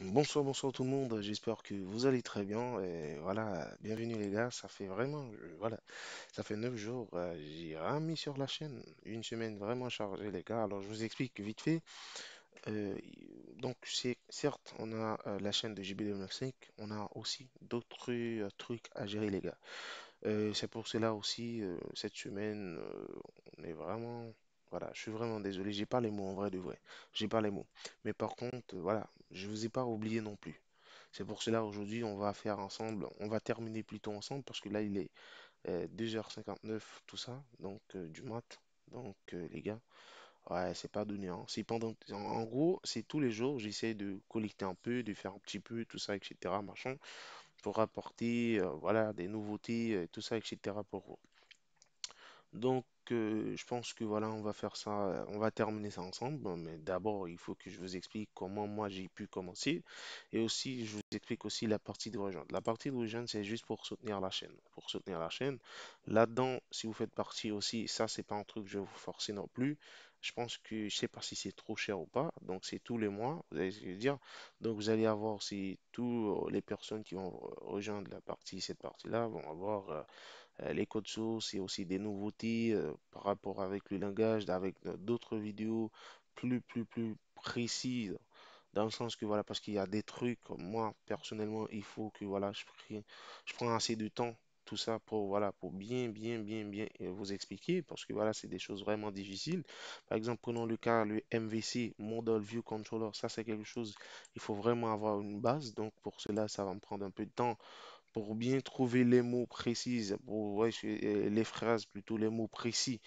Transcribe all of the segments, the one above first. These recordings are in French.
Bonsoir tout le monde, j'espère que vous allez très bien et voilà, bienvenue les gars, ça fait vraiment, voilà, ça fait 9 jours, j'ai remis sur la chaîne, une semaine vraiment chargée les gars, alors je vous explique vite fait, donc c'est certes on a la chaîne de JBDEV95, on a aussi d'autres trucs à gérer les gars, c'est pour cela aussi, cette semaine, on est vraiment... Voilà, je suis vraiment désolé, j'ai pas les mots en vrai de vrai, j'ai pas les mots. Mais par contre, voilà, je vous ai pas oublié non plus. C'est pour cela aujourd'hui, on va faire ensemble, on va terminer plutôt ensemble parce que là il est 2h59 tout ça, donc du mat. Donc les gars, ouais, c'est pas donné. Hein. C'est pendant, en gros, c'est tous les jours, j'essaie de collecter un peu, de faire un petit peu tout ça, etc. Machin, pour apporter, voilà, des nouveautés, tout ça, etc. Pour vous. Donc je pense que voilà, on va faire ça, on va terminer ça ensemble, mais d'abord il faut que je vous explique comment moi j'ai pu commencer et aussi je vous explique aussi la partie de rejoindre. La partie de rejoindre, c'est juste pour soutenir la chaîne, là-dedans. Si vous faites partie aussi, ça c'est pas un truc que je vais vous forcer non plus. Je pense que je sais pas si c'est trop cher ou pas, donc c'est tous les mois, vous allez dire, donc vous allez avoir si tous les personnes qui vont rejoindre la partie, cette partie là vont avoir les codes sources et aussi des nouveautés par rapport avec le langage, avec d'autres vidéos plus précises, dans le sens que voilà, parce qu'il y a des trucs, moi personnellement il faut que voilà, je prends assez de temps tout ça pour voilà, pour bien vous expliquer, parce que voilà, c'est des choses vraiment difficiles. Par exemple, prenons le cas, le MVC, Model View Controller, ça c'est quelque chose, il faut vraiment avoir une base, donc pour cela ça va me prendre un peu de temps pour bien trouver les mots précis, pour ouais, les phrases, plutôt les mots précis,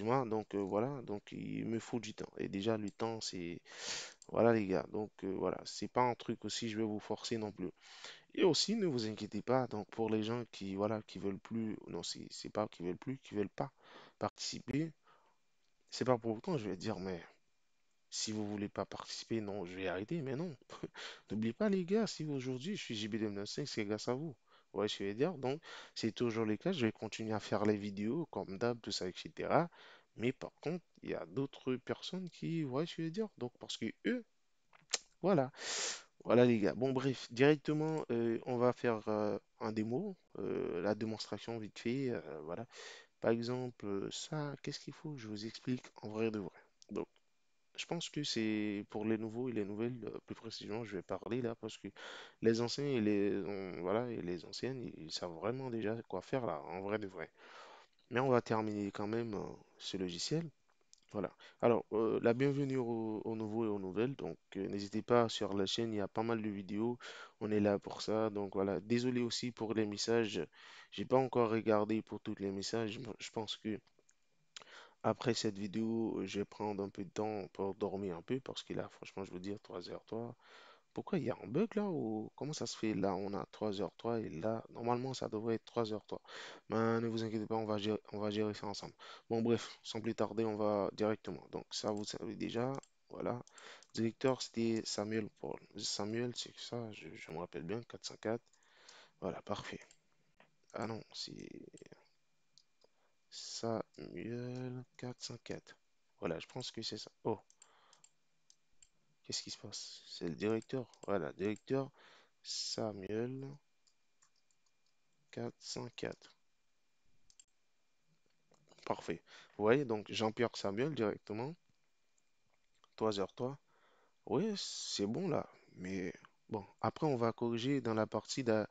donc voilà, donc il me faut du temps, et déjà le temps c'est, voilà les gars, donc voilà, c'est pas un truc aussi je vais vous forcer non plus. Et aussi, ne vous inquiétez pas, donc pour les gens qui, voilà, qui veulent plus, non, c'est pas qui veulent plus, qui veulent pas participer, c'est pas pour autant, je vais dire, mais si vous voulez pas participer, non, je vais arrêter, mais non, n'oubliez pas les gars, si aujourd'hui je suis JBDEV95, c'est grâce à vous. Ouais, je vais dire, donc c'est toujours le cas, je vais continuer à faire les vidéos comme d'hab, tout ça, etc. Mais par contre, il y a d'autres personnes qui, ouais, je vais dire, donc parce que eux, voilà. Voilà les gars, bon bref, directement on va faire un démo, la démonstration vite fait, voilà. Par exemple, ça, qu'est-ce qu'il faut? Je vous explique en vrai de vrai. Donc, je pense que c'est pour les nouveaux et les nouvelles, plus précisément, je vais parler là, parce que les anciens et voilà, et les anciennes, ils savent vraiment déjà quoi faire là, en vrai de vrai. Mais on va terminer quand même ce logiciel. Voilà, alors la bienvenue aux nouveaux et aux nouvelles, donc n'hésitez pas sur la chaîne, il y a pas mal de vidéos, on est là pour ça, donc voilà, désolé aussi pour les messages, j'ai pas encore regardé pour tous les messages, je pense que après cette vidéo, je vais prendre un peu de temps pour dormir un peu, parce que là, franchement, je veux dire, 3h03, pourquoi il y a un bug là, ou comment ça se fait, là, on a 3h03, et là, normalement, ça devrait être 3h03, mais ne vous inquiétez pas, on va gérer ça ensemble. Bon, bref, sans plus tarder, on va directement, donc ça, vous savez déjà, voilà, directeur, c'était Samuel Paul, Samuel, c'est ça, je me rappelle bien, 404, voilà, parfait, ah non, c'est... Samuel 454. Voilà, je pense que c'est ça. Oh, qu'est-ce qui se passe? C'est le directeur. Voilà, directeur Samuel 454. Parfait. Vous voyez, donc Jean-Pierre Samuel directement. 3h03. Oui, c'est bon là. Mais bon, après on va corriger dans la partie de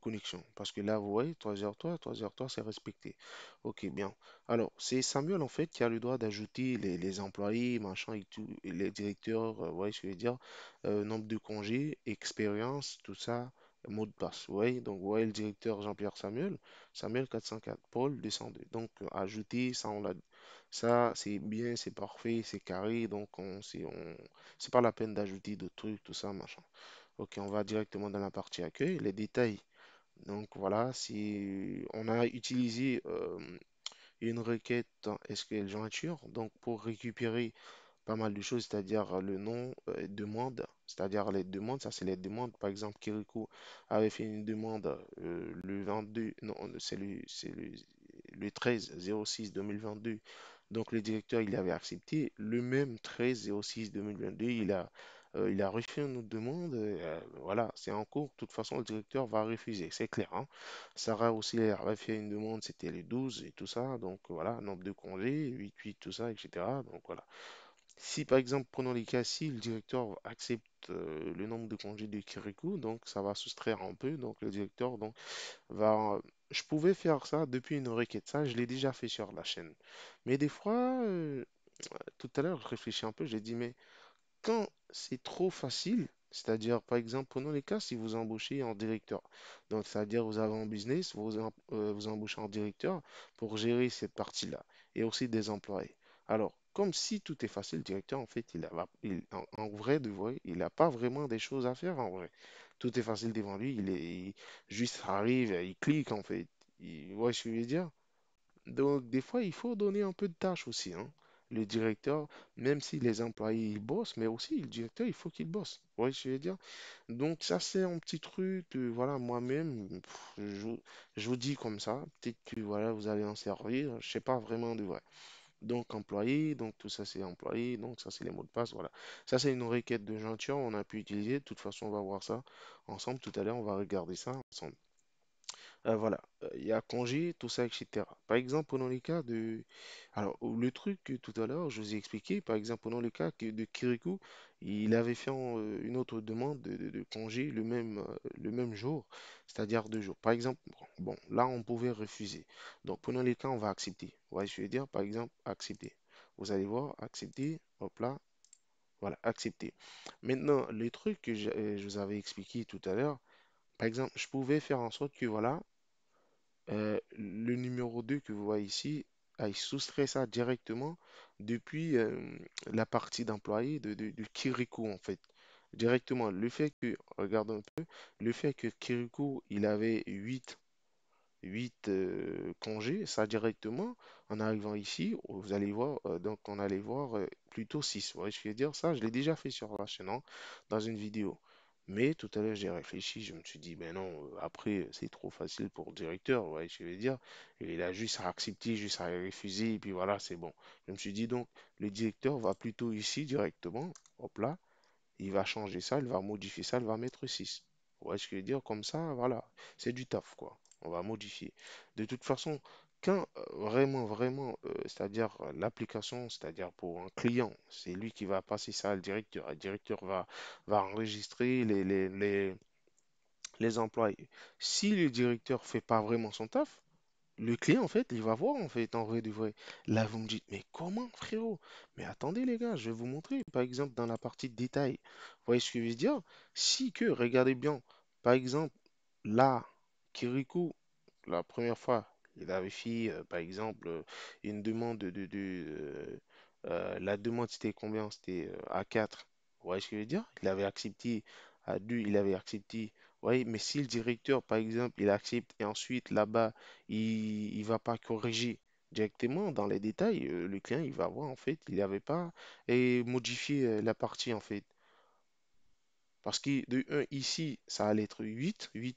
connexion. Parce que là, vous voyez, 3h03, c'est respecté. Ok, bien. Alors, c'est Samuel, en fait, qui a le droit d'ajouter les employés, machin et tout, et les directeurs, vous voyez ce que je veux dire, nombre de congés, expérience, tout ça, mot de passe. Vous voyez, donc vous voyez le directeur Jean-Pierre Samuel, Samuel 404, Paul 202. Donc, ajouter, ça, on l'a... Ça, c'est bien, c'est parfait, c'est carré, donc c'est pas la peine d'ajouter d'autres trucs, tout ça, machin. Ok, on va directement dans la partie accueil, les détails. Donc voilà, on a utilisé une requête SQL jointure, donc pour récupérer pas mal de choses, c'est-à-dire le nom, demande, c'est-à-dire les demandes, ça c'est les demandes. Par exemple, Kirikou avait fait une demande le 22, non, c'est le 13-06-2022, donc le directeur il avait accepté, le même 13-06-2022, il a il a reçu notre demande, voilà, c'est en cours. De toute façon, le directeur va refuser, c'est clair, hein. Sarah aussi elle avait fait une demande, c'était les 12 et tout ça, donc voilà, nombre de congés, 8, 8, tout ça, etc. Donc voilà. Si par exemple, prenons les cas, si le directeur accepte le nombre de congés de Kirikou, donc ça va soustraire un peu, donc le directeur donc, va... je pouvais faire ça depuis une requête, ça je l'ai déjà fait sur la chaîne. Mais des fois, tout à l'heure, je réfléchis un peu, j'ai dit, mais quand c'est trop facile, c'est-à-dire, par exemple, prenons les cas, si vous embauchez en directeur, donc c'est-à-dire vous avez un business, vous embauchez en directeur pour gérer cette partie-là, et aussi des employés. Alors, comme si tout est facile, le directeur, en fait, il n'a pas vraiment des choses à faire, en vrai. Tout est facile devant lui, il juste arrive, il clique, en fait. Vous voyez ce que je veux dire? Donc, des fois, il faut donner un peu de tâches aussi, hein. Le directeur, même si les employés ils bossent, mais aussi le directeur, il faut qu'il bosse. Vous voyez ce que je veux dire? Donc, ça, c'est un petit truc, voilà, moi-même, je vous dis comme ça. Peut-être que, voilà, vous allez en servir, je sais pas vraiment de vrai. Donc, employé, donc tout ça c'est employé, donc ça c'est les mots de passe, voilà. Ça c'est une requête de Jean-Pierre, on a pu utiliser, de toute façon on va voir ça ensemble, tout à l'heure on va regarder ça ensemble. Voilà, il y a congé, tout ça, etc. Par exemple, prenons les cas de... Alors, le truc que tout à l'heure je vous ai expliqué, par exemple, prenons le cas de Kirikou, il avait fait une autre demande de congé le même jour, c'est-à-dire 2 jours. Par exemple, bon, là, on pouvait refuser. Donc, prenons les cas, on va accepter. Vous voyez ce que je veux dire? Par exemple, accepter. Vous allez voir, accepter, hop là, voilà, accepter. Maintenant, les trucs que je vous avais expliqué tout à l'heure, par exemple, je pouvais faire en sorte que, voilà, le numéro 2 que vous voyez ici, il soustrait ça directement depuis la partie d'employé de Kirikou, en fait. Directement, le fait que, regardons un peu, le fait que Kirikou, il avait 8 congés, ça directement, en arrivant ici, vous allez voir, donc on allait voir plutôt 6. Ouais, je vais dire ça, je l'ai déjà fait sur la chaîne, hein, dans une vidéo. Mais tout à l'heure, j'ai réfléchi, je me suis dit, ben non, après, c'est trop facile pour le directeur, vous voyez ce que je veux dire. Il a juste à accepter, juste à refuser, et puis voilà, c'est bon. Je me suis dit, donc, le directeur va plutôt ici directement, hop là, il va changer ça, il va modifier ça, il va mettre 6. Vous voyez ce que je veux dire, comme ça, voilà, c'est du taf, quoi. On va modifier. De toute façon, quand vraiment, c'est-à-dire l'application, c'est-à-dire pour un client, c'est lui qui va passer ça au directeur. Le directeur va enregistrer les employés. Si le directeur ne fait pas vraiment son taf, le client, en fait, il va voir, en fait, en vrai de vrai. Là, vous me dites, mais comment, frérot? Mais attendez, les gars, je vais vous montrer, par exemple, dans la partie de détail. Vous voyez ce que je veux dire? Si que, regardez bien, par exemple, là, Kirikou, la première fois, il avait fait, par exemple, une demande la demande, c'était combien? C'était A4. Vous voyez ce que je veux dire? Il avait accepté A2, il avait accepté. Vous voyez, mais si le directeur, par exemple, il accepte et ensuite, là-bas, il ne va pas corriger directement dans les détails, le client, il va voir, en fait, il n'avait pas modifié la partie, en fait. Parce que de 1, ici, ça allait être 8. Vous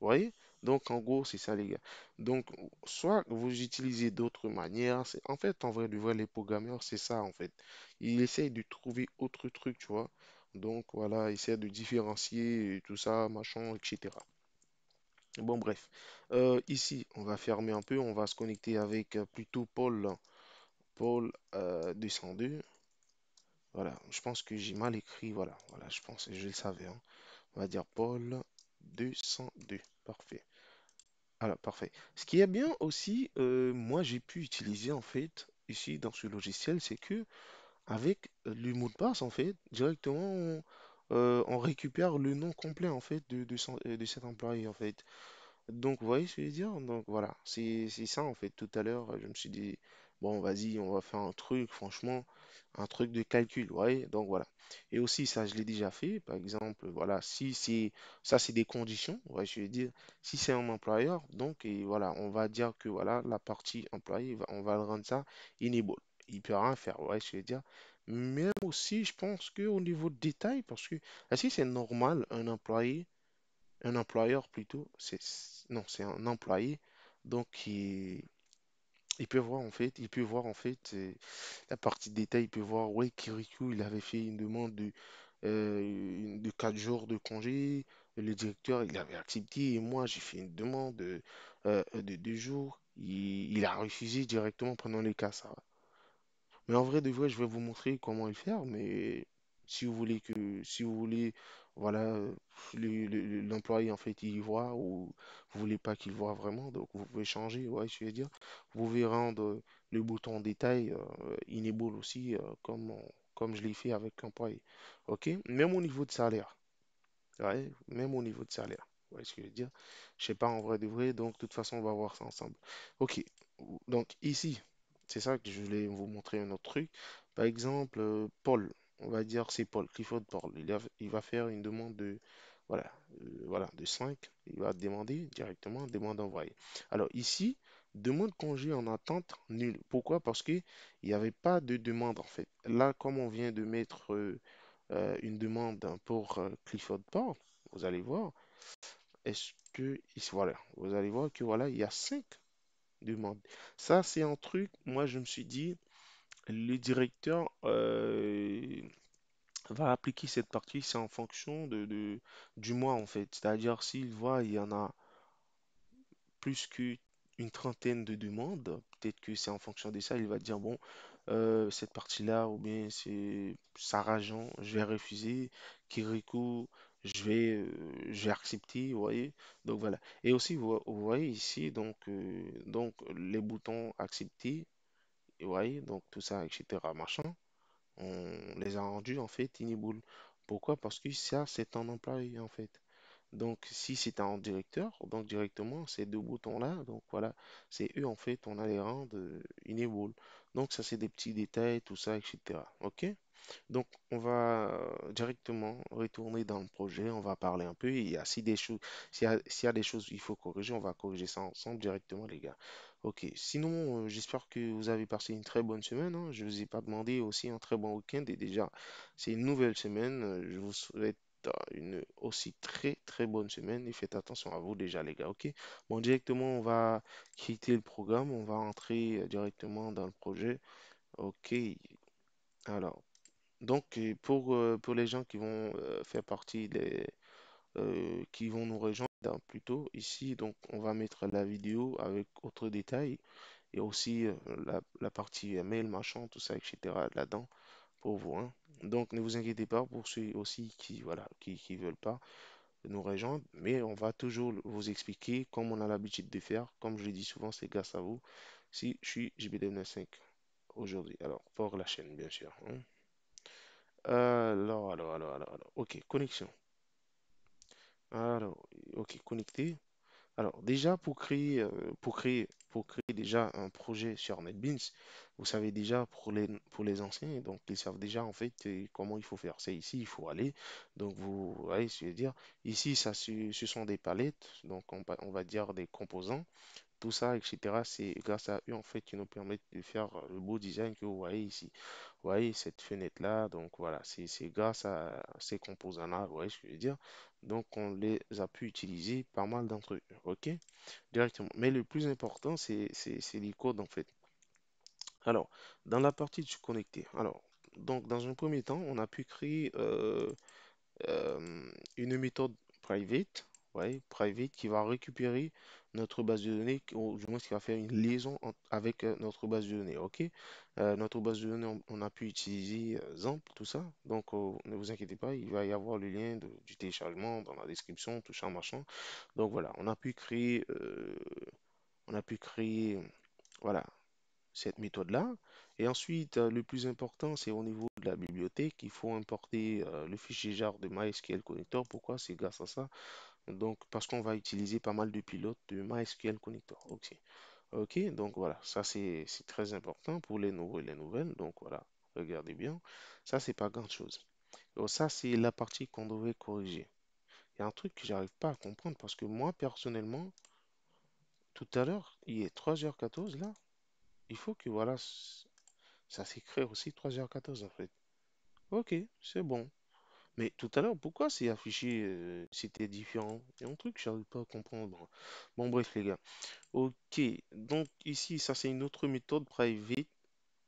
voyez? Donc, en gros, c'est ça, les gars. Donc, soit vous utilisez d'autres manières. En fait, en vrai, de vrai, les programmeurs, c'est ça, en fait. Ils essayent de trouver autre truc, tu vois. Donc, voilà, ils essaient de différencier et tout ça, machin, etc. Bon, bref. Ici, on va fermer un peu. On va se connecter avec plutôt Paul. Paul 202. Voilà, je pense que j'ai mal écrit. Voilà, je pense, je le savais, hein. On va dire Paul 202. Parfait. Alors, parfait. Ce qui est bien aussi, moi j'ai pu utiliser en fait ici dans ce logiciel, c'est que avec le mot de passe en fait, directement on récupère le nom complet en fait de cet employé en fait. Donc vous voyez ce que je veux dire? Donc voilà, c'est ça en fait. Tout à l'heure, je me suis dit bon, vas-y, on va faire un truc, franchement, un truc de calcul, vous voyez? Donc voilà. Et aussi, ça, je l'ai déjà fait. Par exemple, voilà, si c'est... Ça, c'est des conditions, vous voyez, je vais dire. Si c'est un employeur, donc, et voilà, on va dire que, voilà, la partie employée, on va rendre ça enable. Il peut rien faire, vous voyez, je vais dire. Mais aussi, je pense qu'au niveau de détail, parce que... Est-ce que c'est normal, un employeur plutôt... Non, c'est un employé, donc, qui... Il peut voir en fait la partie détail, il peut voir, ouais, Kirikou, il avait fait une demande de 4 jours de congé, le directeur, il avait accepté, et moi, j'ai fait une demande de 2 jours, il a refusé directement pendant les cas, ça. Mais en vrai, de vrai, je vais vous montrer comment le faire, mais si vous voulez, voilà, l'employé, en fait, il y voit, ou vous voulez pas qu'il voit vraiment, donc vous pouvez changer, ouais, je veux dire, vous pouvez rendre le bouton détail enable aussi, comme je l'ai fait avec l'employé, ok, même au niveau de salaire, ouais, ouais, ce que je veux dire, je sais pas, en vrai de vrai, donc de toute façon, on va voir ça ensemble, ok, donc ici, c'est ça que je voulais vous montrer un autre truc, par exemple, Paul, on va dire c'est Paul, Clifford Paul, il va faire une demande de, voilà, de 5, il va demander directement, demande envoyée. Alors ici, demande congé en attente nulle. Pourquoi? Parce qu'il n'y avait pas de demande en fait. Là, comme on vient de mettre une demande pour Clifford Paul, vous allez voir, voilà, vous allez voir que voilà, il y a 5 demandes. Ça, c'est un truc, moi je me suis dit, le directeur va appliquer cette partie, c'est en fonction du mois en fait. C'est-à-dire s'il voit il y en a plus qu'une trentaine de demandes, peut-être que c'est en fonction de ça, il va dire bon, cette partie-là, ou bien c'est Sarah Jean, je vais refuser, Kirikou, je vais accepter, vous voyez, donc voilà. Et aussi, vous voyez ici, donc les boutons accepter, vous voyez, donc tout ça, etc., machin, on les a rendus, en fait, enable. Pourquoi? Parce que ça, c'est un employé, en fait. Donc, si c'est un directeur, donc directement, ces deux boutons-là, donc voilà, c'est eux, en fait, on a les rendre enable. Donc, ça, c'est des petits détails, tout ça, etc. OK? Donc, on va directement retourner dans le projet, on va parler un peu. Il y a, s'il y a des choses qu'il faut corriger, on va corriger ça ensemble directement, les gars. Ok, sinon, j'espère que vous avez passé une très bonne semaine. Hein. Je ne vous ai pas demandé aussi un très bon week-end. Et déjà, c'est une nouvelle semaine. Je vous souhaite une aussi très, très bonne semaine. Et faites attention à vous déjà, les gars. Ok, bon, directement, on va quitter le programme. On va entrer directement dans le projet. Ok, alors. Donc, pour les gens qui vont faire partie des... qui vont nous rejoindre plutôt ici, donc on va mettre la vidéo avec autres détails et aussi la partie mail, machin, tout ça, etc. là-dedans pour vous. Hein. Donc, ne vous inquiétez pas pour ceux aussi qui veulent pas nous rejoindre, mais on va toujours vous expliquer comme on a l'habitude de faire. Comme je dis souvent, c'est grâce à vous. Si je suis JBDEV95 aujourd'hui, alors pour la chaîne, bien sûr. Hein. Alors, ok, connexion. Alors, ok, connecté. Alors, déjà, pour créer déjà un projet sur NetBeans, vous savez déjà pour les anciens, donc ils savent déjà en fait comment il faut faire. C'est ici, il faut aller. Donc, vous voyez ce que je veux dire. Ici, ça, ce sont des palettes, donc on va dire des composants. Tout ça, etc. C'est grâce à eux en fait qui nous permettent de faire le beau design que vous voyez ici. Vous voyez cette fenêtre là, donc voilà, c'est grâce à ces composants là, vous voyez ce que je veux dire. Donc on les a pu utiliser pas mal d'entre eux, ok, directement. Mais le plus important c'est les codes en fait. Alors dans la partie du connecter, alors donc dans un premier temps on a pu créer une méthode private. Ouais, private qui va récupérer notre base de données, ou du moins qui va faire une liaison avec notre base de données. Ok, notre base de données, on a pu utiliser XAMPP, tout ça. Donc, ne vous inquiétez pas, il va y avoir le lien du téléchargement dans la description, tout ça, machin. Donc voilà, on a pu créer, voilà, cette méthode-là. Et ensuite, le plus important, c'est au niveau de la bibliothèque, il faut importer le fichier jar de MySQL Connector. Pourquoi? C'est grâce à ça. Donc, parce qu'on va utiliser pas mal de pilotes de MySQL Connector. Ok, donc voilà, ça c'est très important pour les nouveaux et les nouvelles. Donc voilà, regardez bien, ça c'est pas grand chose. Donc, ça c'est la partie qu'on devrait corriger. Il y a un truc que j'arrive pas à comprendre parce que moi personnellement, tout à l'heure, il est 3h14 là. Il faut que voilà, ça s'écrit aussi 3h14 en fait. Ok, c'est bon. Mais tout à l'heure, pourquoi c'est affiché, c'était différent? Il y a un truc que j'arrive pas à comprendre. Bon, bref, les gars. Ok, donc ici, ça c'est une autre méthode privée,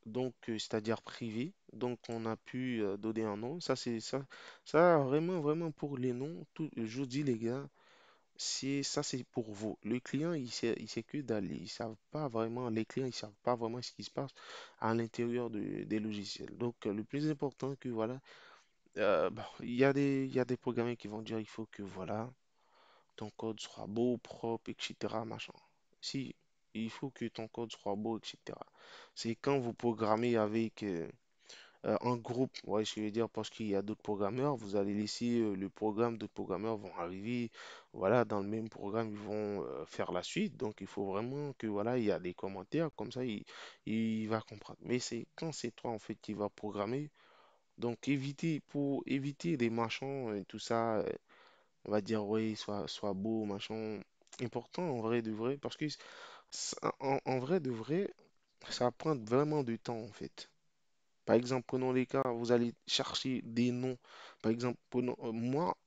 donc c'est-à-dire privée. Donc on a pu donner un nom. Ça c'est ça, ça vraiment, vraiment pour les noms. Tout, je vous dis les gars, c'est ça, c'est pour vous. Le client, il sait que d'aller, ils savent pas vraiment, les clients, ils savent pas vraiment ce qui se passe à l'intérieur des logiciels. Donc le plus important que voilà. Bon, il y a des programmeurs qui vont dire il faut que voilà ton code soit beau, propre, etc. Machin. Si il faut que ton code soit beau, etc. C'est quand vous programmez avec un groupe, vous voyez ce que je veux dire, parce qu'il y a d'autres programmeurs, vous allez laisser le programme, d'autres programmeurs vont arriver, voilà, dans le même programme, ils vont faire la suite. Donc il faut vraiment que voilà, il y a des commentaires, comme ça il va comprendre. Mais c'est quand c'est toi en fait qui va programmer. Donc, pour éviter des machins et tout ça, on va dire, oui, soit beau, machin. Important en vrai de vrai, parce que en vrai de vrai, ça prend vraiment du temps en fait. Par exemple, prenons les cas, vous allez chercher des noms. Par exemple, prenons,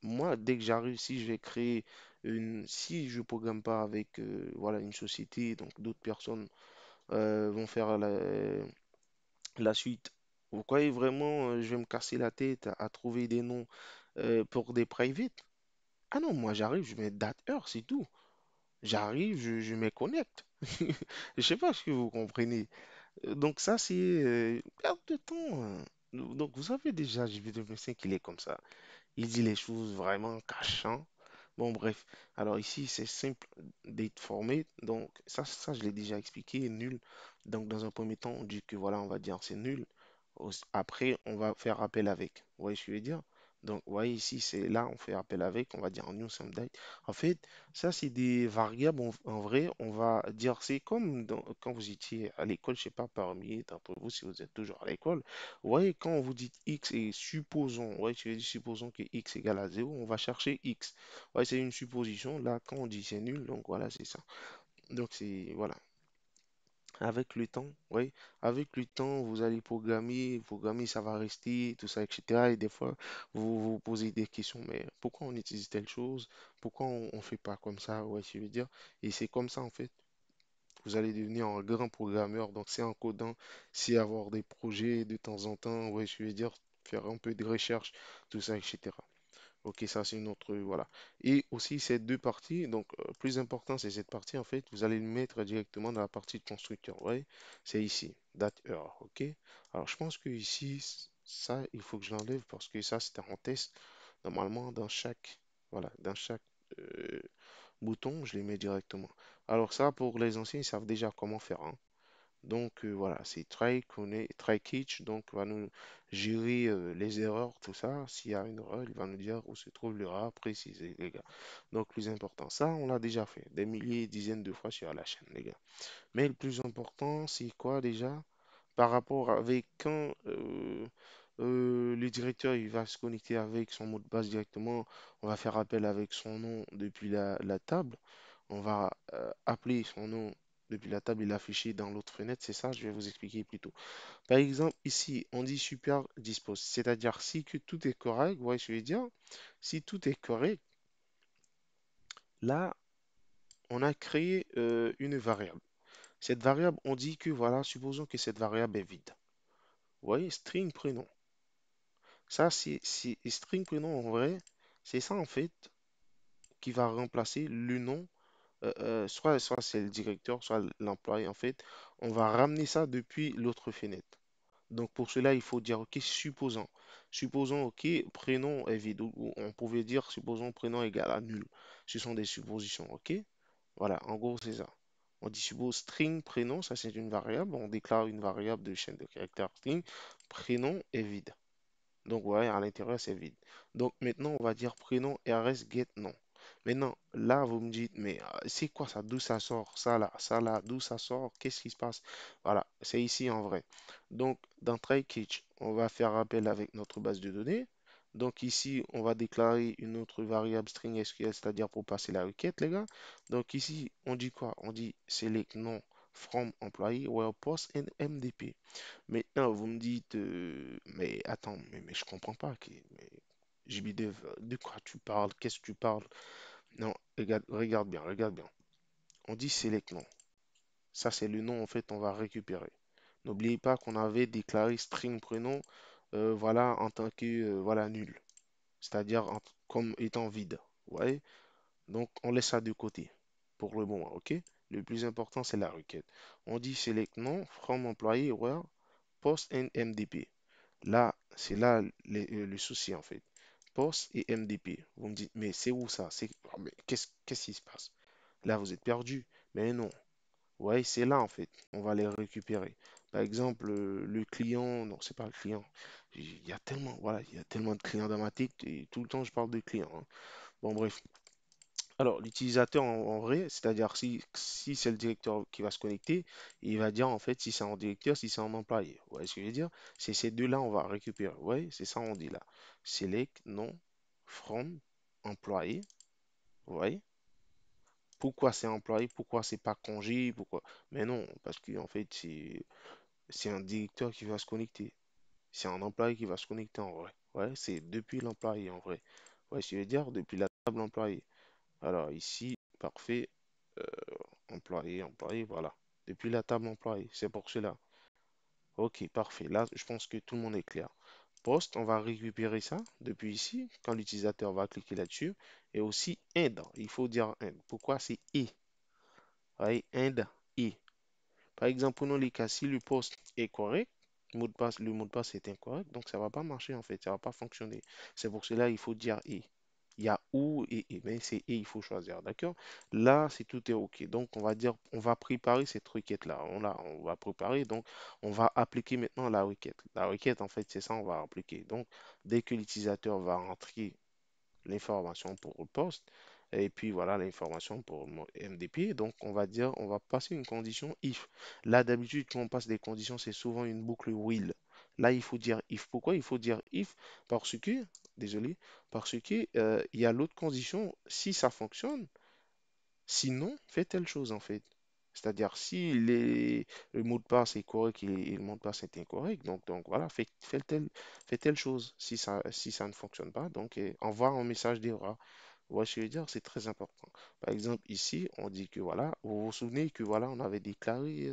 moi, dès que j'arrive, si je vais créer une. Si je programme pas avec voilà, une société, donc d'autres personnes vont faire la suite. Vous croyez vraiment, je vais me casser la tête à trouver des noms pour des privates? Ah non, moi j'arrive, je mets date, heure, c'est tout. J'arrive, je me connecte. Je sais pas ce que vous comprenez. Donc ça, c'est perte de temps. Hein. Donc vous savez déjà, JBDEV95, il est comme ça. Il dit les choses vraiment cachant. Bon, bref. Alors ici, c'est simple d'être formé. Donc ça, je l'ai déjà expliqué, nul. Donc dans un premier temps, on dit que voilà, on va dire c'est nul. Après, on va faire appel avec. Vous voyez ce que je veux dire? Donc, vous voyez ici, c'est là, on fait appel avec. On va dire new SumDate. En fait, ça, c'est des variables. En vrai, on va dire, c'est comme quand vous étiez à l'école, je sais pas, parmi d'entre vous, si vous êtes toujours à l'école. Vous voyez, quand on vous dit x et supposons, vous voyez ce que je veux dire, supposons que x égale à 0, on va chercher x. Vous voyez, c'est une supposition. Là, quand on dit c'est nul, donc voilà, c'est ça. Donc, c'est, voilà. Avec le temps, oui, avec le temps, vous allez programmer, ça va rester, tout ça, etc. Et des fois, vous vous posez des questions, mais pourquoi on utilise telle chose? Pourquoi on ne fait pas comme ça? Ouais, je veux dire. Et c'est comme ça, en fait. Vous allez devenir un grand programmeur. Donc, c'est en codant, c'est avoir des projets de temps en temps, ouais, je veux dire, faire un peu de recherche, tout ça, etc. Ok, ça c'est une autre, voilà. Et aussi ces deux parties, donc plus important c'est cette partie en fait, vous allez le mettre directement dans la partie de constructeur, vous voyez, c'est ici, date heure, ok. Alors je pense que ici, ça il faut que je l'enlève parce que ça c'était en test. Normalement dans chaque, voilà, dans chaque bouton, je les mets directement. Alors ça pour les anciens, ils savent déjà comment faire, hein. Donc voilà, c'est try catch, donc va nous gérer les erreurs, tout ça. S'il y a une erreur, il va nous dire où se trouve l'erreur précisée, les gars. Donc, plus important, ça, on l'a déjà fait des milliers, dizaines de fois sur la chaîne, les gars. Mais le plus important, c'est quoi déjà? Par rapport avec quand le directeur, il va se connecter avec son mot de passe directement, on va faire appel avec son nom depuis la table, on va appeler son nom. Depuis la table, il est affiché dans l'autre fenêtre. C'est ça, je vais vous expliquer plus tôt. Par exemple, ici, on dit super dispose. C'est-à-dire, si que tout est correct, vous voyez ce que je veux dire? Si tout est correct, là, on a créé une variable. Cette variable, on dit que, voilà, supposons que cette variable est vide. Vous voyez, string prénom. Ça, c'est string prénom, en vrai, c'est ça, en fait, qui va remplacer le nom. Soit c'est le directeur, soit l'employé. En fait, on va ramener ça depuis l'autre fenêtre. Donc pour cela, il faut dire ok, supposons ok, prénom est vide. Ou on pouvait dire supposons prénom égal à nul. Ce sont des suppositions, ok. Voilà, en gros c'est ça. On dit suppose string prénom, ça c'est une variable. On déclare une variable de chaîne de caractères string prénom est vide. Donc voilà, à l'intérieur c'est vide. Donc maintenant on va dire prénom rs get nom. Maintenant, là, vous me dites, mais c'est quoi ça? D'où ça sort? Ça là, d'où ça sort? Qu'est-ce qui se passe? Voilà, c'est ici en vrai. Donc, dans try catch, on va faire appel avec notre base de données. Donc ici, on va déclarer une autre variable string SQL, c'est-à-dire pour passer la requête, les gars. Donc ici, on dit quoi? On dit select nom from employee where post and MDP. Maintenant, vous me dites, mais attends, mais je comprends pas. JBDev, de quoi tu parles? Qu'est-ce que tu parles? Non, regarde bien, regarde bien. On dit select nom. Ça, c'est le nom, en fait, on va récupérer. N'oubliez pas qu'on avait déclaré string prénom, voilà, en tant que, voilà, nul. C'est-à-dire comme étant vide, vous voyez? Donc, on laisse ça de côté pour le moment, ok? Le plus important, c'est la requête. On dit select nom, from employee, where, post and MDP. Là, c'est là le souci, en fait. Post et MDP. Vous me dites, mais c'est où ça? Qu'est-ce qui se passe? Là, vous êtes perdu. Mais non. Vous voyez, c'est là, en fait. On va les récupérer. Par exemple, le client... Non, c'est pas le client. Il y a tellement, voilà, il y a tellement de clients dans ma tête et tout le temps, je parle de clients. Hein. Bon, bref. Alors, l'utilisateur en vrai, c'est-à-dire si c'est le directeur qui va se connecter, il va dire en fait si c'est en directeur, si c'est en employé. Vous voyez ce que je veux dire? C'est ces deux-là, on va récupérer. Vous voyez, c'est ça on dit là. Select, non, from, employé. Vous voyez? Pourquoi c'est employé? Pourquoi c'est pas congé? Pourquoi? Mais non, parce qu'en fait, c'est un directeur qui va se connecter. C'est un employé qui va se connecter en vrai. Ouais, c'est depuis l'employé en vrai. Vous voyez ce que je veux dire? Depuis la table employée. Alors ici, parfait, employé, employé, voilà. Depuis la table employé, c'est pour cela. Ok, parfait. Là, je pense que tout le monde est clair. Post, on va récupérer ça depuis ici, quand l'utilisateur va cliquer là-dessus. Et aussi, end, il faut dire end. Pourquoi c'est « et ». Voyez, end, « et ». Par exemple, prenons les cas, si le post est correct, le mot de passe est incorrect, donc ça ne va pas marcher en fait, ça ne va pas fonctionner. C'est pour cela qu'il faut dire « et ». Il y a ou et, mais c'est et, il faut choisir, d'accord? Là, c'est tout est OK. Donc, on va dire, on va préparer cette requête-là. On va préparer, donc, on va appliquer maintenant la requête. La requête, en fait, c'est ça, on va appliquer. Donc, dès que l'utilisateur va rentrer l'information pour le poste, et puis voilà l'information pour le MDP, donc on va dire, on va passer une condition if. Là, d'habitude, quand on passe des conditions, c'est souvent une boucle will. Là, il faut dire if. Pourquoi il faut dire if? Parce que, désolé, parce que il y a l'autre condition, si ça fonctionne, sinon, fait telle chose en fait. C'est-à-dire, si le mot de passe est correct et le mot de passe est incorrect, donc voilà, fait telle chose si ça ne fonctionne pas. Donc, envoie un message d'erreur. Vous voyez ce que je veux dire? C'est très important. Par exemple, ici, on dit que voilà, vous vous souvenez que voilà, on avait déclaré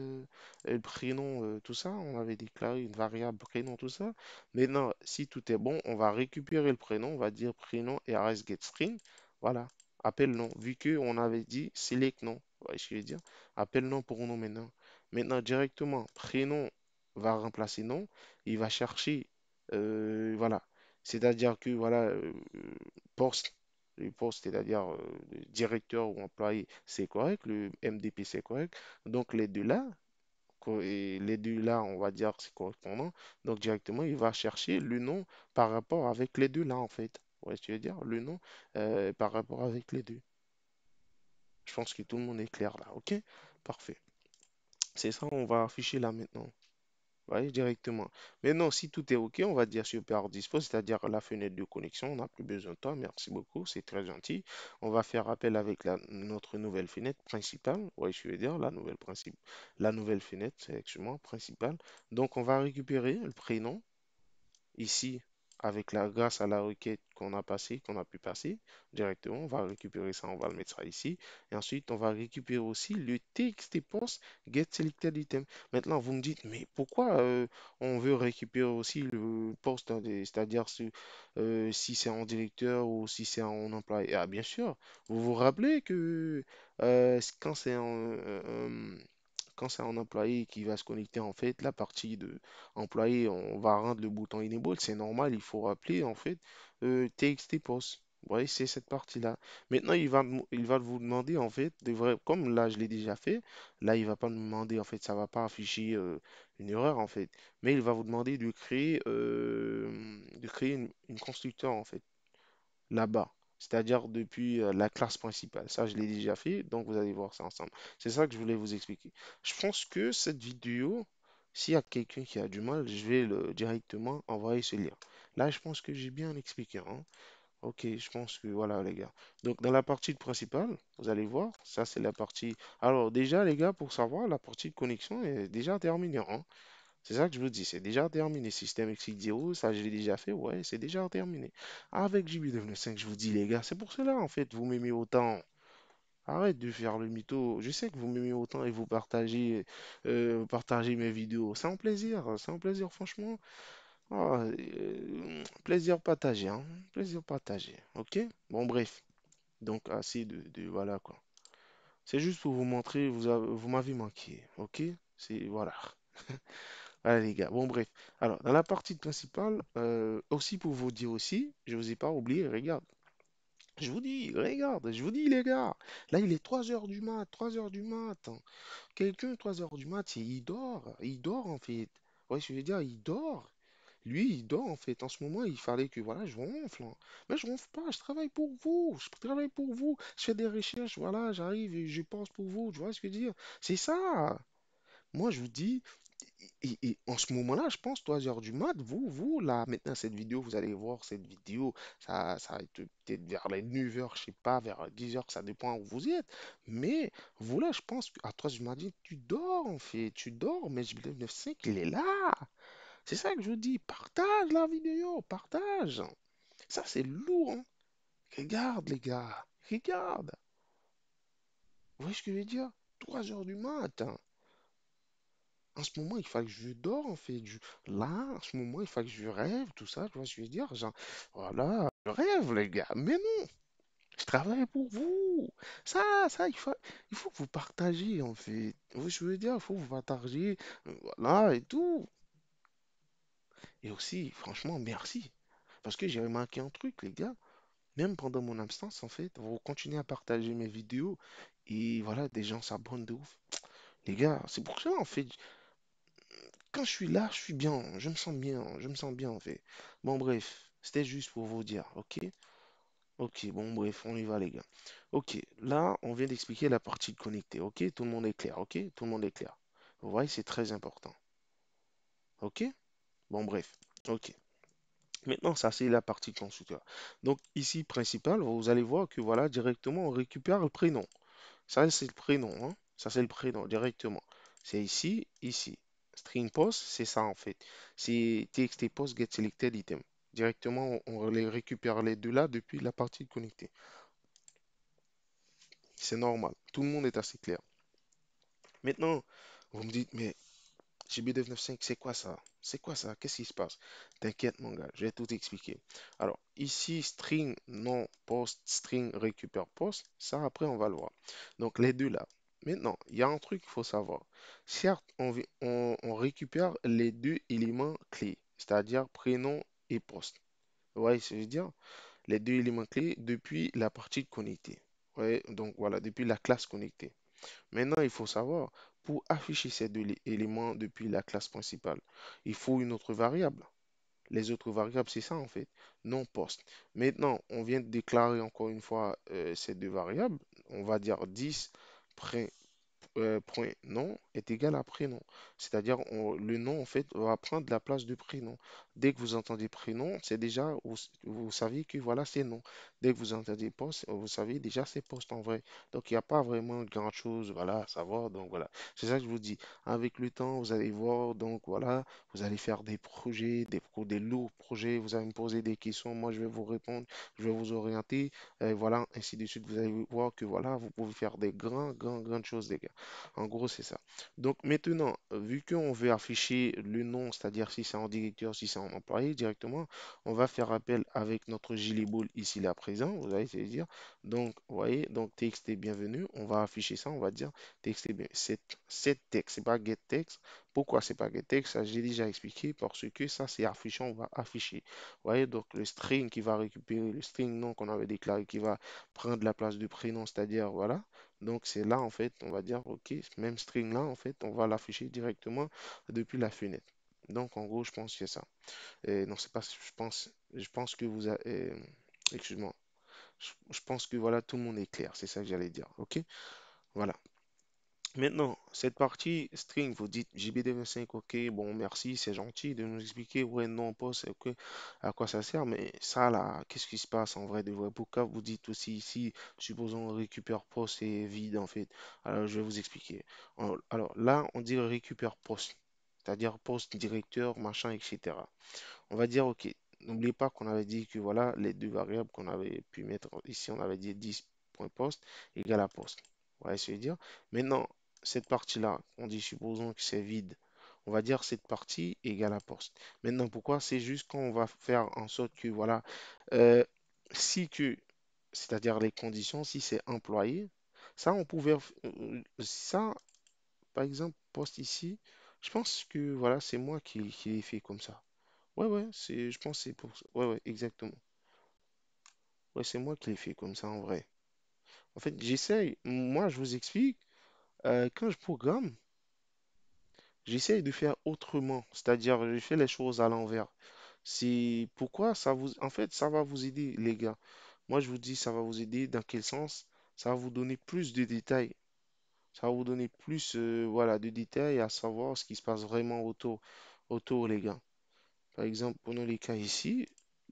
le prénom, tout ça, on avait déclaré une variable prénom, tout ça. Maintenant, si tout est bon, on va récupérer le prénom, on va dire prénom rs-getString, voilà, appel nom, vu qu'on avait dit select nom. Vous voyez ce que je veux dire? Appel nom pour nom maintenant. Maintenant, directement, prénom va remplacer nom, il va chercher, voilà, c'est-à-dire que voilà, post. Le poste, c'est-à-dire directeur ou employé, c'est correct. Le MDP, c'est correct. Donc, les deux là, on va dire, c'est correspondant. Donc, directement, il va chercher le nom par rapport avec les deux là, en fait. Vous voyez ce que je veux dire? Le nom par rapport avec les deux. Je pense que tout le monde est clair là. OK? Parfait. C'est ça, on va afficher là maintenant. Vous voyez, directement. Maintenant, si tout est OK, on va dire super dispo, c'est-à-dire la fenêtre de connexion. On n'a plus besoin de toi. Merci beaucoup, c'est très gentil. On va faire appel avec notre nouvelle fenêtre principale. Vous voyez, je veux dire, la nouvelle fenêtre, actuellement principale. Donc, on va récupérer le prénom ici, grâce à la requête qu'on a pu passer directement. On va récupérer ça, on va le mettre ça ici. Et ensuite, on va récupérer aussi le text et post get selected item. Maintenant, vous me dites, mais pourquoi on veut récupérer aussi le post, c'est-à-dire si c'est en directeur ou si c'est en employé? Ah, bien sûr, vous vous rappelez que quand c'est un employé qui va se connecter, en fait, la partie de employé, on va rendre le bouton enable, c'est normal, il faut rappeler, en fait, txt post. Vous voyez, c'est cette partie-là. Maintenant, il va vous demander, en fait, comme là, je l'ai déjà fait, là, il va pas me demander, en fait, ça va pas afficher une erreur, en fait, mais il va vous demander de créer une constructeur, en fait, là-bas. C'est-à-dire depuis la classe principale. Ça, je l'ai déjà fait, donc vous allez voir ça ensemble. C'est ça que je voulais vous expliquer. Je pense que cette vidéo, s'il y a quelqu'un qui a du mal, je vais directement envoyer ce lien. Là, je pense que j'ai bien expliqué. Hein. Ok, je pense que voilà, les gars. Donc, dans la partie principale, vous allez voir, ça, c'est la partie... Alors, déjà, les gars, pour savoir, la partie de connexion est déjà terminée. Hein. C'est ça que je vous dis, c'est déjà terminé. Système X0, ça je l'ai déjà fait, ouais, c'est déjà terminé. Avec JBDEV95, je vous dis les gars, c'est pour cela en fait, vous m'aimez autant. Arrête de faire le mytho. Je sais que vous m'aimez autant et vous partagez, mes vidéos. C'est un plaisir franchement. Oh, plaisir partagé, hein. Plaisir partagé, ok? Bon bref, donc assez de voilà quoi. C'est juste pour vous montrer, vous m'avez manqué, ok? C'est voilà. Voilà les gars, bon bref. Alors, dans la partie principale, aussi pour vous dire aussi, je vous ai pas oublié, regarde. Je vous dis, regarde, je vous dis les gars, là il est 3h du mat, 3h du mat. Quelqu'un 3h du mat, il dort en fait. Ouais, je veux dire, il dort. Lui, il dort en fait. En ce moment, il fallait que voilà, je ronfle. Hein. Mais je ronfle pas, je travaille pour vous. Je travaille pour vous. Je fais des recherches, voilà, j'arrive et je pense pour vous. Tu vois ce que je veux dire? C'est ça. Moi, je vous dis, et en ce moment-là, je pense 3h du mat, vous, là, maintenant, cette vidéo, vous allez voir cette vidéo, ça va être peut-être vers les 9h, je sais pas, vers 10h, ça dépend où vous êtes. Mais vous, là, je pense qu'à 3h du matin, tu dors, en fait, tu dors, mais JBDEV95, il est là. C'est ça que je vous dis, partage la vidéo, partage. Ça, c'est lourd, hein. Regarde, les gars, regarde. Vous voyez ce que je veux dire? 3h du matin. En ce moment, il fallait que je dors, en fait. Là, en ce moment, il fallait que je rêve, tout ça. Tu vois ce que je veux dire? Genre, voilà, je rêve, les gars. Mais non, je travaille pour vous. Ça, il faut que vous partagiez, en fait. Vous voyez ce que je veux dire? Il faut que vous partagiez, voilà, et tout. Et aussi, franchement, merci. Parce que j'ai remarqué un truc, les gars. Même pendant mon absence, en fait, vous continuez à partager mes vidéos. Et voilà, des gens s'abonnent de ouf. Les gars, c'est pour ça, en fait... Quand je suis là, je suis bien, je me sens bien en fait. Bon bref, c'était juste pour vous dire, ok? Ok, bon bref, on y va les gars. Ok, là, on vient d'expliquer la partie connectée, ok? Tout le monde est clair, ok? Tout le monde est clair. Vous voyez, c'est très important. Ok? Bon bref, ok. Maintenant, ça, c'est la partie constructeur. Donc ici, principal, vous allez voir que voilà, directement, on récupère le prénom. Ça, c'est le prénom, hein? Ça, c'est le prénom, directement. C'est ici, ici. String post, c'est ça en fait. C'est txt post get selected item. Directement, on les récupère les deux là depuis la partie connectée. C'est normal. Tout le monde est assez clair. Maintenant, vous me dites, mais JBDEV95, c'est quoi ça? C'est quoi ça? Qu'est-ce qui se passe? T'inquiète, mon gars, je vais tout expliquer. Alors, ici, string non post, string récupère post. Ça, après, on va le voir. Donc, les deux là. Maintenant, il y a un truc qu'il faut savoir. Certes, on récupère les deux éléments clés, c'est-à-dire prénom et poste. Vous voyez ce que je veux dire? Les deux éléments clés depuis la partie connectée. Vous voyez? Donc voilà, depuis la classe connectée. Maintenant, il faut savoir, pour afficher ces deux éléments depuis la classe principale, il faut une autre variable. Les autres variables, c'est ça en fait, non post. Maintenant, on vient de déclarer encore une fois ces deux variables. On va dire 10. Point nom est égal à prénom, c'est-à-dire le nom en fait va prendre la place du prénom. Dès que vous entendez prénom, c'est déjà vous savez que voilà c'est nom. Dès que vous entendez poste, vous savez déjà c'est poste en vrai. Donc il n'y a pas vraiment grand chose voilà à savoir. Donc voilà, c'est ça que je vous dis. Avec le temps, vous allez voir. Donc voilà, vous allez faire des projets, des lourds projets. Vous allez me poser des questions, moi je vais vous répondre, je vais vous orienter. Et voilà, ainsi de suite. Vous allez voir que voilà, vous pouvez faire des grandes choses les gars. En gros, c'est ça. Donc, maintenant, vu qu'on veut afficher le nom, c'est-à-dire si c'est en directeur, si c'est en employé directement, on va faire appel avec notre gilet ball ici, là, présent. Vous allez se dire. Donc, vous voyez, donc txt bienvenue. On va afficher ça, on va dire txt bienvenue. Set text, c'est pas get text. Pourquoi c'est pas get text? Ça, j'ai déjà expliqué parce que ça, c'est affiché, on va afficher. Vous voyez, donc le string qui va récupérer le string nom qu'on avait déclaré qui va prendre la place du prénom, c'est-à-dire, voilà. Donc, c'est là, en fait, on va dire, OK, même string là, en fait, on va l'afficher directement depuis la fenêtre. Donc, en gros, je pense que c'est ça. Non, c'est pas, je pense que vous avez, excuse-moi, je pense que, voilà, tout le monde est clair. C'est ça que j'allais dire, OK? Voilà. Maintenant, cette partie string, vous dites JBDEV95, OK, bon, merci, c'est gentil de nous expliquer, ouais, non, poste, okay, à quoi ça sert, mais ça, là, qu'est-ce qui se passe en vrai de vrai? Pourquoi vous dites aussi ici, supposons, on récupère poste et vide, en fait? Alors, je vais vous expliquer. Alors, là, on dit récupère poste. c'est-à-dire poste, directeur, machin, etc. On va dire, ok, n'oubliez pas qu'on avait dit que voilà les deux variables qu'on avait pu mettre ici, on avait dit 10.post égale à post. On va essayer de dire. Maintenant, cette partie-là, on dit supposons que c'est vide. On va dire cette partie égale à post. Maintenant, pourquoi? C'est juste qu'on va faire en sorte que voilà, si que, c'est-à-dire les conditions, si c'est employé, ça on pouvait, ça par exemple, post ici. Je pense que voilà, c'est moi qui l'ai fait comme ça. Ouais, c'est, je pense que c'est pour ça. Ouais, exactement. Ouais, c'est moi qui l'ai fait comme ça en vrai. En fait, j'essaye, moi je vous explique, quand je programme, j'essaye de faire autrement, c'est-à-dire je fais les choses à l'envers. C'est pourquoi ça vous, en fait, ça va vous aider, les gars. Moi, je vous dis, ça va vous aider. Dans quel sens? Ça va vous donner plus de détails. Ça va vous donner plus, voilà, de détails à savoir ce qui se passe vraiment autour, les gars. Par exemple, prenons les cas ici.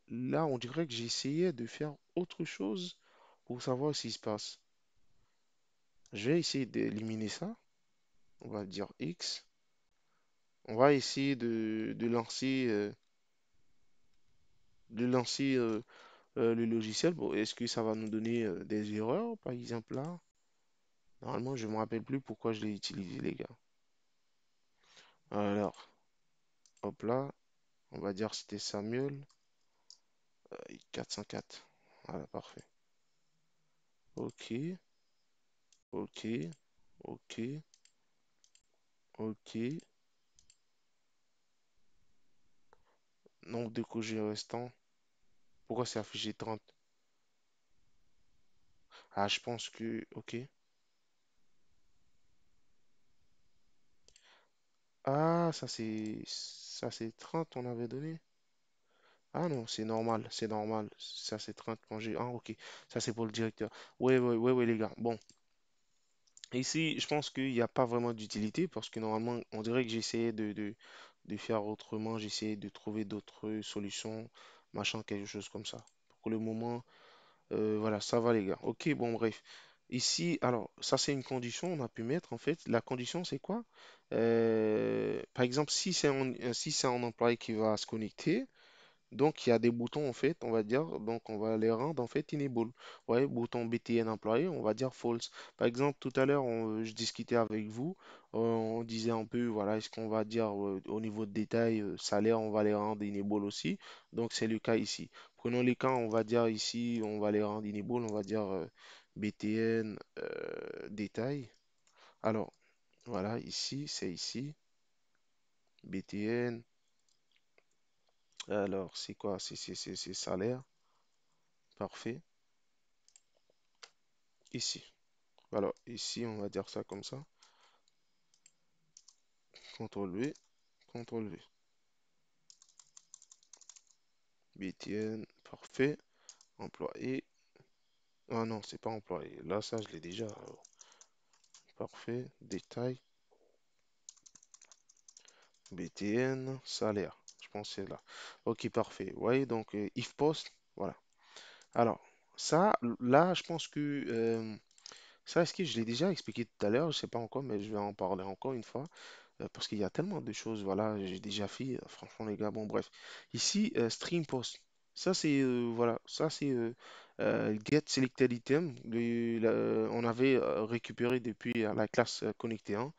Là, on dirait que j'essayais de faire autre chose pour savoir ce qui se passe. Je vais essayer d'éliminer ça. On va dire X. On va essayer de lancer, le logiciel. Bon, est-ce que ça va nous donner des erreurs, par exemple là? Normalement, je ne me rappelle plus pourquoi je l'ai utilisé, les gars. Alors, hop là, on va dire c'était Samuel 404. Voilà, parfait. Ok. Nombre de congés restants. Pourquoi c'est affiché 30? Ah, je pense que... Ok. Ah, ça c'est 30, on avait donné. Ah non, c'est normal. Ça c'est 30 congés. Ah, ok. Ça c'est pour le directeur. Ouais, les gars. Bon. Ici, je pense qu'il n'y a pas vraiment d'utilité parce que normalement, on dirait que j'essayais de faire autrement. J'essayais de trouver d'autres solutions, machin, quelque chose comme ça. Pour le moment, voilà, ça va, les gars. Ok, bon, bref. Ici, alors, ça c'est une condition, on a pu mettre en fait. La condition c'est quoi? Par exemple, si c'est un employé qui va se connecter, donc il y a des boutons en fait, on va dire, donc on va les rendre en fait enable. Ouais, bouton BTN employé, on va dire false. Par exemple, tout à l'heure, je discutais avec vous, on disait un peu, voilà, est-ce qu'on va dire au niveau de détail, salaire, on va les rendre enable aussi. Donc c'est le cas ici. Prenons les cas, on va dire ici, on va les rendre enable, on va dire... BTN détail. Alors, voilà, ici, c'est ici. BTN. Alors, c'est quoi? C'est salaire. Parfait. Ici. Voilà, ici, on va dire ça comme ça. CTRL-V. CTRL-V. BTN. Parfait. Employé. Ah non, c'est pas employé. Là, ça, je l'ai déjà. Alors. Parfait. Détail. BTN. Salaire. Je pense que c'est là. Ok, parfait. Vous voyez, donc, if post. Voilà. Alors, ça, là, je pense que... ça, est-ce que je l'ai déjà expliqué tout à l'heure? Je sais pas encore, mais je vais en parler encore une fois. Parce qu'il y a tellement de choses. Voilà, j'ai déjà fait. Franchement, les gars, bon, bref. Ici, stream post. Ça, c'est... voilà. Ça, c'est... get selected item, on avait récupéré depuis la classe connectée 1,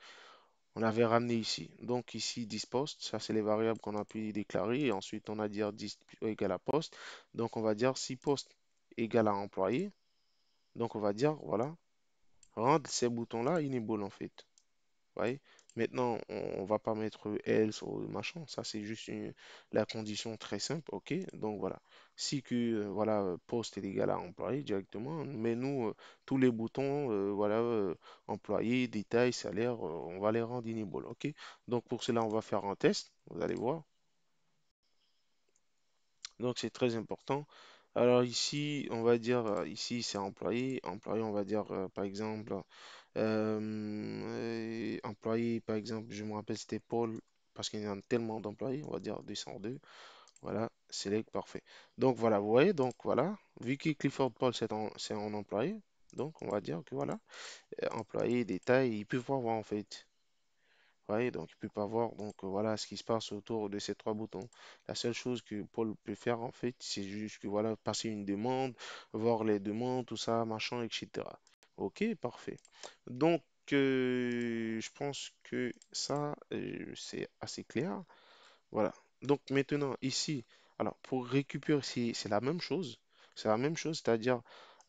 on l'avait ramené ici. Donc ici, disPost, ça c'est les variables qu'on a pu déclarer. Et ensuite, on a dit dis égale à post. Donc on va dire si post égale à employé. Donc on va dire, voilà, rendre ces boutons-là enable en fait. Vous voyez? Maintenant, on va pas mettre else ou machin, ça c'est juste la condition très simple, ok? Donc voilà, si que voilà, post est égal à employé directement, mais nous, tous les boutons, voilà, employé, détail, salaire, on va les rendre enable, ok? Donc pour cela, on va faire un test, vous allez voir. Donc c'est très important. Alors ici, on va dire, ici c'est employé, on va dire par exemple... employé par exemple, je me rappelle c'était Paul parce qu'il y en a tellement d'employés, on va dire 202. Voilà, select, parfait. Donc voilà, vous voyez, donc voilà, vu que Clifford Paul c'est un employé, donc on va dire que voilà, employé, détail, il peut voir en fait. voyez, donc il peut pas voir. Donc voilà ce qui se passe autour de ces trois boutons. La seule chose que Paul peut faire en fait, c'est juste que voilà, passer une demande, voir les demandes, tout ça, machin, etc. Ok, parfait. Donc je pense que ça c'est assez clair. Voilà. Donc maintenant ici, alors pour récupérer, c'est la même chose. C'est la même chose, c'est-à-dire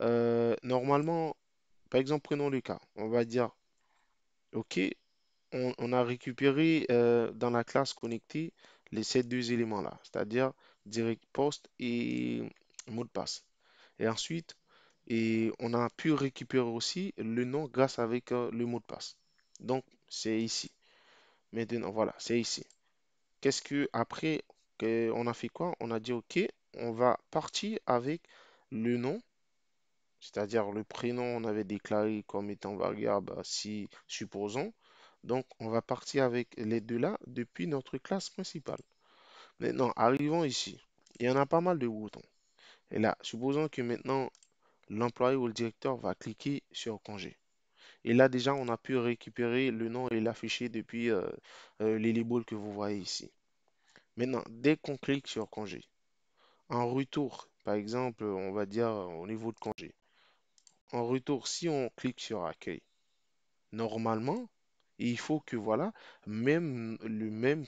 normalement, par exemple, prenons le cas. On va dire, ok, on a récupéré dans la classe connectée ces deux éléments-là, c'est-à-dire direct post et mot de passe. Et ensuite, on a pu récupérer aussi le nom grâce avec le mot de passe. Donc, c'est ici. Maintenant, voilà, c'est ici. Qu'est-ce que après, on a fait quoi? On a dit, ok, on va partir avec le nom, c'est-à-dire le prénom, on avait déclaré comme étant variable si supposons. Donc, on va partir avec les deux là depuis notre classe principale. Maintenant, arrivons ici. Il y en a pas mal de boutons. Et là, supposons que maintenant, l'employé ou le directeur va cliquer sur congé. Et là, déjà, on a pu récupérer le nom et l'afficher depuis les labels que vous voyez ici. Maintenant, dès qu'on clique sur congé, en retour, par exemple, on va dire au niveau de congé, en retour, si on clique sur accueil, normalement, il faut que voilà, le même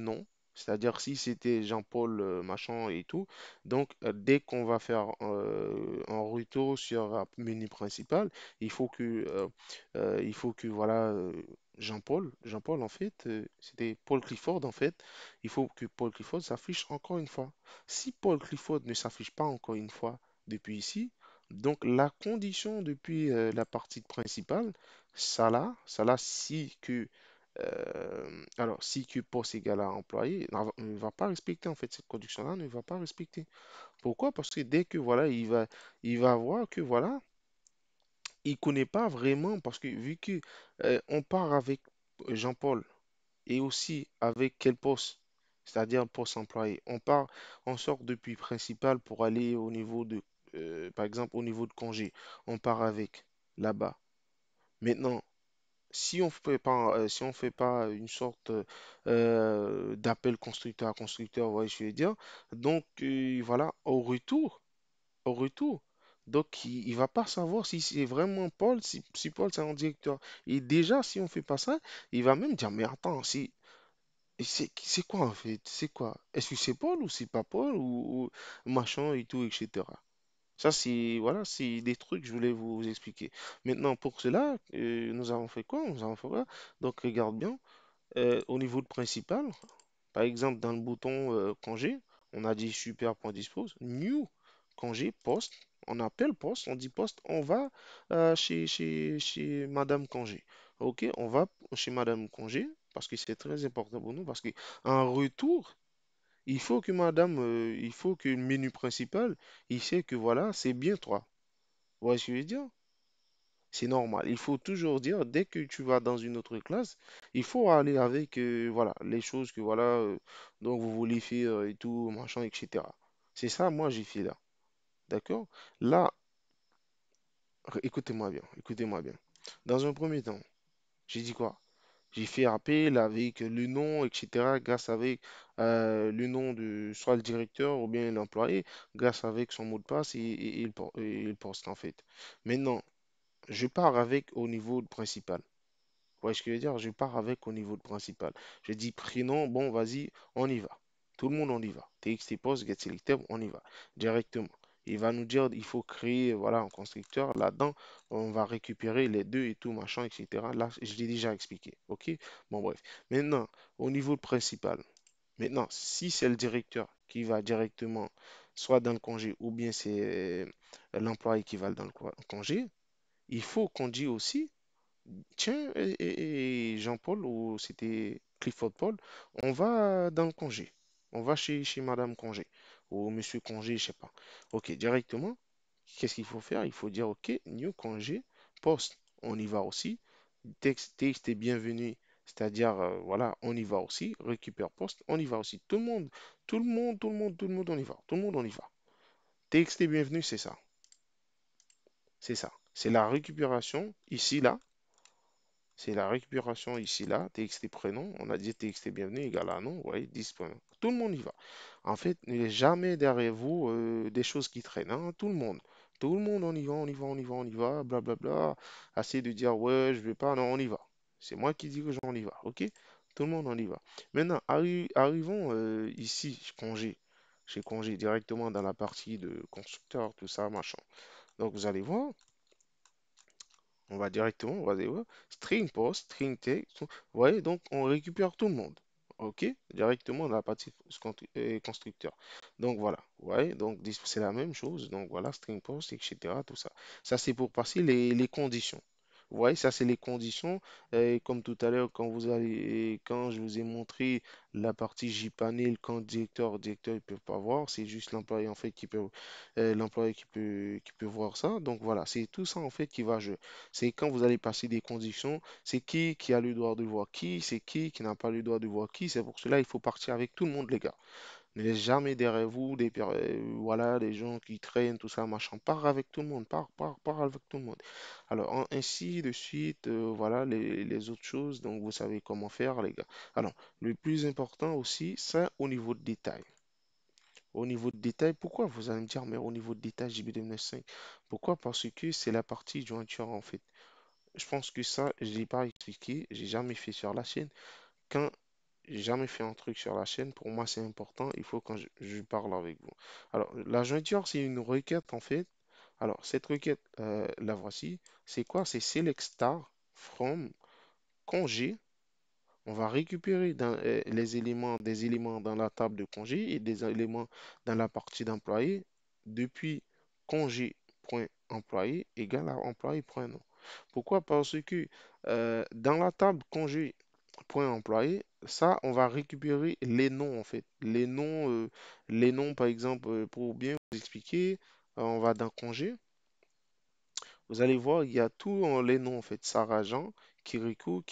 nom, c'est-à-dire si c'était Jean-Paul machin et tout, donc dès qu'on va faire en retour sur la menu principal, il faut que voilà, Jean-Paul en fait, c'était Paul Clifford en fait, il faut que Paul Clifford s'affiche encore une fois. Si Paul Clifford ne s'affiche pas encore une fois depuis ici, donc la condition depuis la partie principale, ça là, si que alors, si que post égal à employé ne va pas respecter en fait cette condition-là, ne va pas respecter. Pourquoi? Parce que dès que voilà, il va voir que voilà, il connaît pas vraiment, parce que vu que on part avec Jean-Paul et aussi avec quel poste, c'est-à-dire poste employé, on sort depuis principal pour aller au niveau de par exemple au niveau de congé, on part avec là-bas. Maintenant, si on fait pas une sorte d'appel constructeur à constructeur, vous voyez ce que je veux dire, donc voilà, au retour, donc il va pas savoir si c'est vraiment Paul, si Paul c'est un directeur. Et déjà, si on fait pas ça, il va même dire, mais attends, c'est quoi en fait? C'est quoi? Est-ce que c'est Paul ou c'est pas Paul ou machin et tout, etc. Ça, c'est voilà, c'est des trucs que je voulais vous expliquer. Maintenant, pour cela, nous avons fait quoi? Nous avons fait quoi? Donc, regarde bien. Au niveau de principal, par exemple, dans le bouton congé, on a dit super.dispose, new, congé, poste. On appelle poste, on dit poste, on va chez Madame Congé. Ok, on va chez Madame Congé parce que c'est très important pour nous, parce qu'en retour, il faut que le menu principal, il sait que voilà, c'est bien toi. Vous voyez ce que je veux dire? C'est normal. Il faut toujours dire, dès que tu vas dans une autre classe, il faut aller avec voilà, les choses que voilà, donc vous voulez faire et tout, machin, etc. C'est ça, moi, j'ai fait là. D'accord? Là, écoutez-moi bien, Dans un premier temps, j'ai dit quoi? J'ai fait appel avec le nom, etc., grâce avec le nom de soit le directeur ou bien l'employé, grâce avec son mot de passe et il poste en fait. Maintenant, je pars avec au niveau de principal. Vous voyez ce que je veux dire? Je pars avec au niveau de principal. Je dis prénom, bon, vas-y, on y va. Tout le monde, on y va. TXT post, get selectable, on y va directement. Il va nous dire, il faut créer voilà, un constructeur. Là-dedans, on va récupérer les deux et tout, machin, etc. Là, je l'ai déjà expliqué. OK? Bon, bref. Maintenant, au niveau principal. Maintenant, si c'est le directeur qui va directement soit dans le congé ou bien c'est l'employé qui va dans le congé, il faut qu'on dise aussi, tiens, et Jean-Paul, ou c'était Clifford Paul, on va dans le congé. On va chez Madame Congé. Ou monsieur congé, je sais pas. Ok, directement, qu'est-ce qu'il faut faire? Il faut dire, ok, new congé, poste, on y va aussi. Texte et bienvenue, c'est-à-dire, voilà, on y va aussi. Récupère poste, on y va aussi. Tout le monde, on y va. Tout le monde, on y va. Texte et bienvenue, c'est ça. C'est ça. C'est la récupération, ici, là, C'est la récupération ici, là, txt prénom, on a dit txt bienvenue égale à nom, vous voyez, 10 prénoms. Tout le monde y va. En fait, n'ayez jamais derrière vous des choses qui traînent, hein, tout le monde. Tout le monde, on y va, on y va, on y va, on y va, blablabla. Assez de dire, ouais, je vais pas, non, on y va. C'est moi qui dis que j'en y va, ok? Tout le monde, on y va. Maintenant, arrivons ici, chez congé, directement dans la partie de constructeur, tout ça, machin. Donc, vous allez voir, on va directement, vous allez voir, string post, string text, vous voyez, donc on récupère tout le monde. OK, directement dans la partie constructeur. Donc voilà, vous voyez, donc c'est la même chose. Donc voilà, string post, etc. Tout ça. Ça, c'est pour passer les conditions. Vous voyez, ça, c'est les conditions. Et comme tout à l'heure, quand je vous ai montré la partie JPanel, quand directeur, ils peuvent pas voir. C'est juste l'employé, en fait, qui peut voir ça. Donc voilà, c'est tout ça, en fait, qui va jouer. C'est quand vous allez passer des conditions, c'est qui a le droit de voir qui, c'est qui n'a pas le droit de voir qui. C'est pour cela il faut partir avec tout le monde, les gars. Ne laissez jamais derrière vous des gens qui traînent, tout ça, machin. Part avec tout le monde, part avec tout le monde. Alors, ainsi de suite, voilà les autres choses. Donc, vous savez comment faire, les gars. Alors, le plus important aussi, c'est au niveau de détail. Au niveau de détail, pourquoi? Vous allez me dire, mais au niveau de détail, JB295. Pourquoi? Parce que c'est la partie jointure, en fait. Je pense que ça, je ne l'ai pas expliqué. J'ai jamais fait sur la chaîne. J'ai jamais fait un truc sur la chaîne, pour moi c'est important, il faut quand je parle avec vous. Alors la jointure c'est une requête en fait, alors cette requête la voici, c'est quoi? C'est select star from congé, on va récupérer des éléments dans la table de congé et des éléments dans la partie d'employé depuis congé.employé égale à employé.nom. Pourquoi? Parce que dans la table congé point employé, ça on va récupérer les noms en fait, les noms par exemple, pour bien vous expliquer, on va dans congé, vous allez voir il y a tous les noms en fait, Sarah Jean, Kirikou,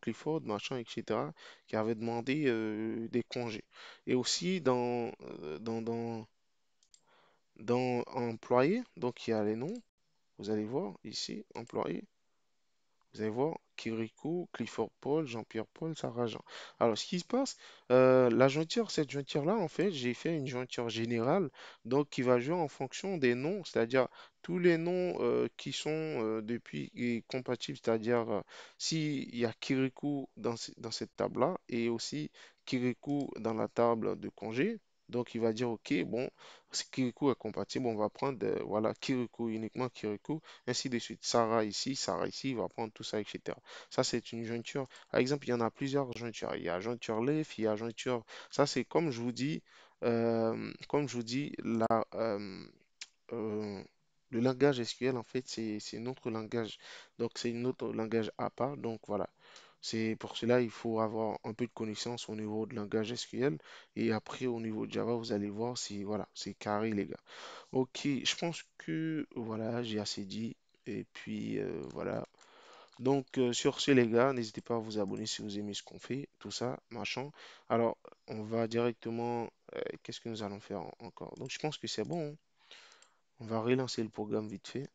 Clifford, machin, etc. qui avait demandé des congés, et aussi dans employé, donc il y a les noms, vous allez voir ici employé. Vous allez voir, Kirikou, Clifford Paul, Jean-Pierre Paul, Sarah Jean. Alors, ce qui se passe, cette jointure-là, en fait, j'ai fait une jointure générale, donc qui va jouer en fonction des noms, c'est-à-dire tous les noms qui sont compatibles, c'est-à-dire s'il y a Kirikou dans cette table-là, et aussi Kirikou dans la table de congé. Donc, il va dire, OK, bon, si Kirikou est compatible, on va prendre, voilà, Kirikou, uniquement Kirikou, ainsi de suite. Sarah ici, il va prendre tout ça, etc. Ça, c'est une jointure. Par exemple, il y en a plusieurs jointures. Il y a jointure left, il y a jointure... Ça, c'est comme je vous dis, le langage SQL, en fait, c'est notre langage. Donc, c'est notre langage à part. Donc, voilà. C'est pour cela il faut avoir un peu de connaissance au niveau de langage SQL, et après au niveau de Java vous allez voir si voilà c'est carré les gars. Ok, je pense que voilà j'ai assez dit et puis voilà. Donc sur ce les gars n'hésitez pas à vous abonner si vous aimez ce qu'on fait, tout ça machin. Alors on va directement qu'est-ce que nous allons faire encore? Donc je pense que c'est bon. On va relancer le programme vite fait.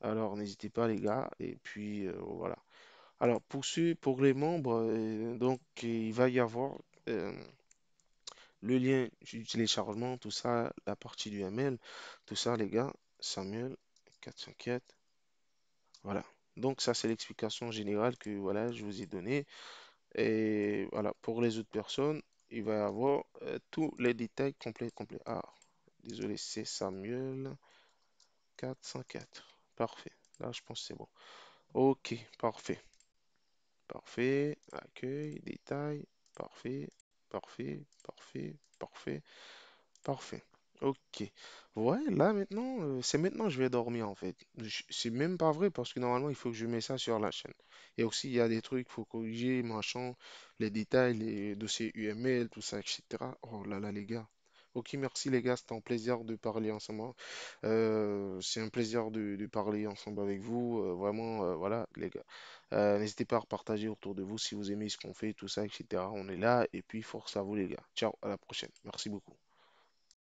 Alors n'hésitez pas les gars et puis voilà. Alors, pour les membres, donc, il va y avoir le lien du téléchargement, tout ça, la partie du ML, tout ça, les gars, Samuel, 454, voilà. Donc, ça, c'est l'explication générale que, voilà, je vous ai donnée. Et, voilà, pour les autres personnes, il va y avoir tous les détails complets. Ah, désolé, c'est Samuel, 404, parfait. Là, je pense que c'est bon. Ok, parfait. Parfait, accueil, détail, parfait. Ok, ouais, là maintenant, c'est maintenant que je vais dormir en fait. C'est même pas vrai parce que normalement il faut que je mette ça sur la chaîne. Et aussi il y a des trucs, il faut corriger, machin, les détails, les dossiers UML, tout ça, etc. Oh là là les gars. Ok, merci les gars, c'était un plaisir de parler ensemble. C'est un plaisir de parler ensemble avec vous. Vraiment, voilà, les gars. N'hésitez pas à partager autour de vous si vous aimez ce qu'on fait, tout ça, etc. On est là. Et puis, force à vous les gars. Ciao, à la prochaine. Merci beaucoup.